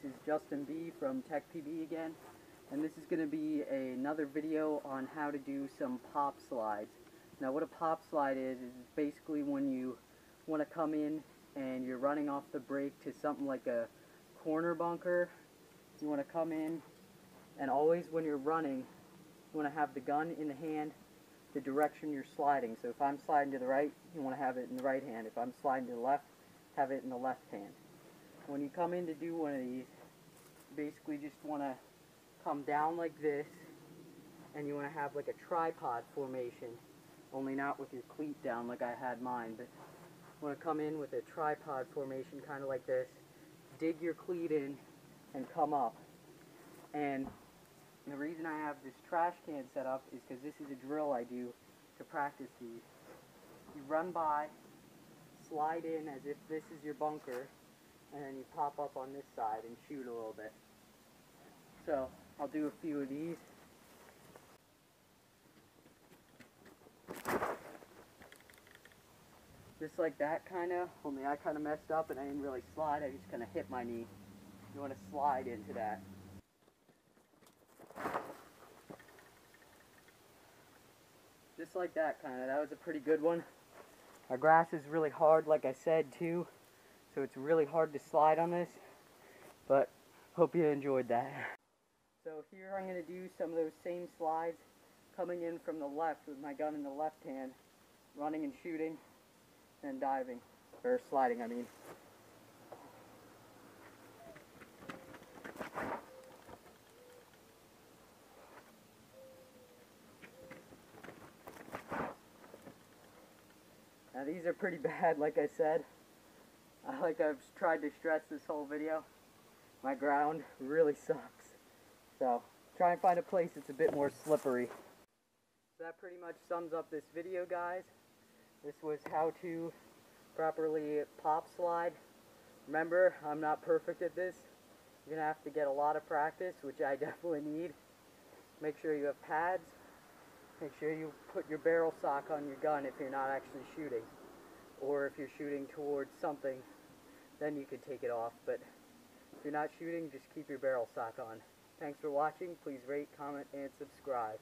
This is Justin B. from TechPB again, and this is going to be another video on how to do some pop slides. Now what a pop slide is basically when you want to come in and you're running off the break to something like a corner bunker. You want to come in, and always when you're running, you want to have the gun in the hand, the direction you're sliding. So if I'm sliding to the right, you want to have it in the right hand. If I'm sliding to the left, have it in the left hand. When you come in to do one of these, basically just want to come down like this, and you want to have like a tripod formation, only not with your cleat down like I had mine, but you want to come in with a tripod formation kind of like this, dig your cleat in and come up. And the reason I have this trash can set up is because this is a drill I do to practice these. You run by, slide in as if this is your bunker, and then you pop up on this side and shoot a little bit. So I'll do a few of these. Just like that kinda, only I kinda messed up and I didn't really slide, I just kinda hit my knee. You wanna slide into that. Just like that kinda, that was a pretty good one. Our grass is really hard like I said too. So it's really hard to slide on this, but hope you enjoyed that. So here I'm going to do some of those same slides, coming in from the left with my gun in the left hand, running and shooting, and diving, or sliding I mean. Now these are pretty bad like I said. Like I've tried to stress this whole video, my ground really sucks. So try and find a place that's a bit more slippery. So that pretty much sums up this video, guys. This was how to properly pop slide. Remember, I'm not perfect at this. You're going to have to get a lot of practice, which I definitely need. Make sure you have pads. Make sure you put your barrel sock on your gun if you're not actually shooting. Or if you're shooting towards something, then you could take it off. But if you're not shooting, just keep your barrel sock on. Thanks for watching. Please rate, comment, and subscribe.